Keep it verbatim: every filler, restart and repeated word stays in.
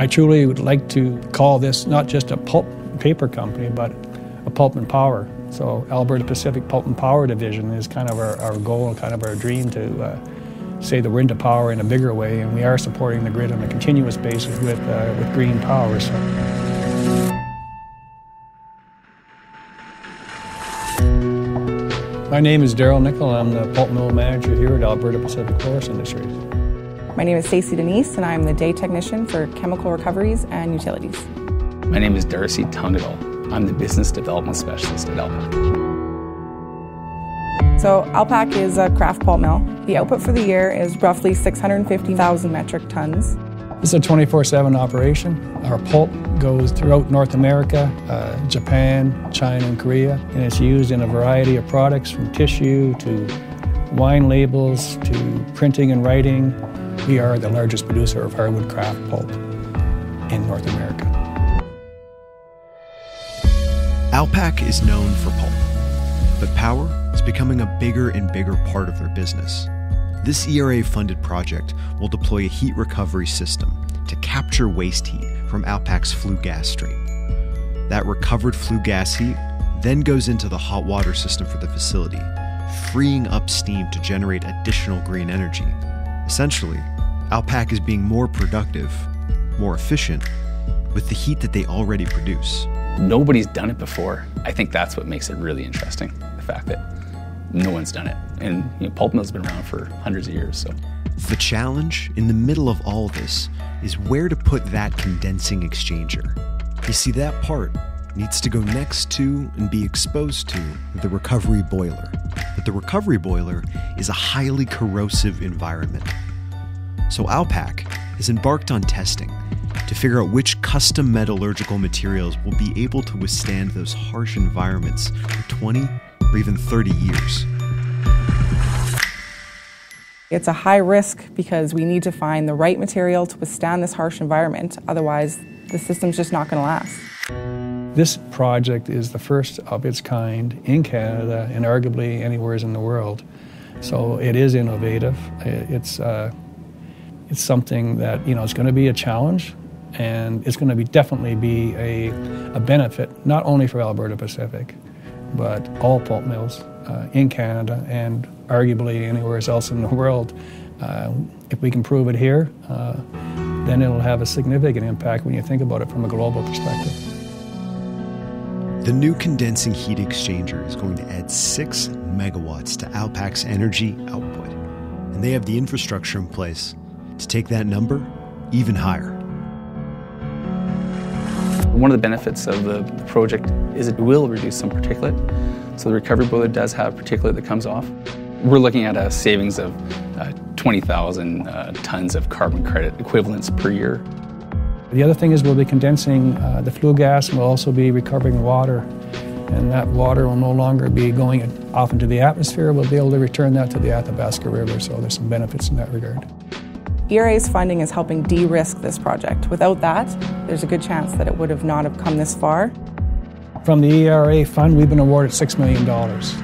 I truly would like to call this not just a pulp and paper company, but a pulp and power. So Alberta Pacific Pulp and Power Division is kind of our, our goal, kind of our dream to uh, say that we're into power in a bigger way, and we are supporting the grid on a continuous basis with, uh, with green power. So. My name is Daryl Nichol, and I'm the pulp mill manager here at Alberta Pacific Forest Industries. My name is Stacey Denise, and I'm the day technician for chemical recoveries and utilities. My name is Darcy Tungel. I'm the business development specialist at Alpac. So Alpac is a craft pulp mill. The output for the year is roughly six hundred fifty thousand metric tons. It's a twenty-four seven operation. Our pulp goes throughout North America, uh, Japan, China, and Korea, and it's used in a variety of products, from tissue to wine labels to printing and writing. We are the largest producer of hardwood craft pulp in North America. Alpac is known for pulp, but power is becoming a bigger and bigger part of their business. This E R A-funded project will deploy a heat recovery system to capture waste heat from Alpac's flue gas stream. That recovered flue gas heat then goes into the hot water system for the facility, freeing up steam to generate additional green energy. Essentially, Alpac is being more productive, more efficient, with the heat that they already produce. Nobody's done it before. I think that's what makes it really interesting, the fact that no one's done it. And you know, pulp mill's been around for hundreds of years. So the challenge in the middle of all this is where to put that condensing exchanger. You see, that part needs to go next to and be exposed to the recovery boiler. But the recovery boiler is a highly corrosive environment. So Alpac has embarked on testing to figure out which custom metallurgical materials will be able to withstand those harsh environments for twenty or even thirty years. It's a high risk because we need to find the right material to withstand this harsh environment. Otherwise, the system's just not going to last. This project is the first of its kind in Canada and arguably anywhere in the world. So it is innovative. It's, uh, it's something that, you know, it's going to be a challenge, and it's going to be definitely be a, a benefit, not only for Alberta Pacific, but all pulp mills uh, in Canada and arguably anywhere else in the world. Uh, if we can prove it here, uh, then it'll have a significant impact when you think about it from a global perspective. The new condensing heat exchanger is going to add six megawatts to Alpac's energy output, and they have the infrastructure in place to take that number even higher. One of the benefits of the project is it will reduce some particulate. So the recovery boiler does have particulate that comes off. We're looking at a savings of uh, twenty thousand uh, tons of carbon credit equivalents per year. The other thing is we'll be condensing uh, the flue gas, and we'll also be recovering water. And that water will no longer be going off into the atmosphere. We'll be able to return that to the Athabasca River, so there's some benefits in that regard. E R A's funding is helping de-risk this project. Without that, there's a good chance that it would have not have come this far. From the E R A fund, we've been awarded six million dollars.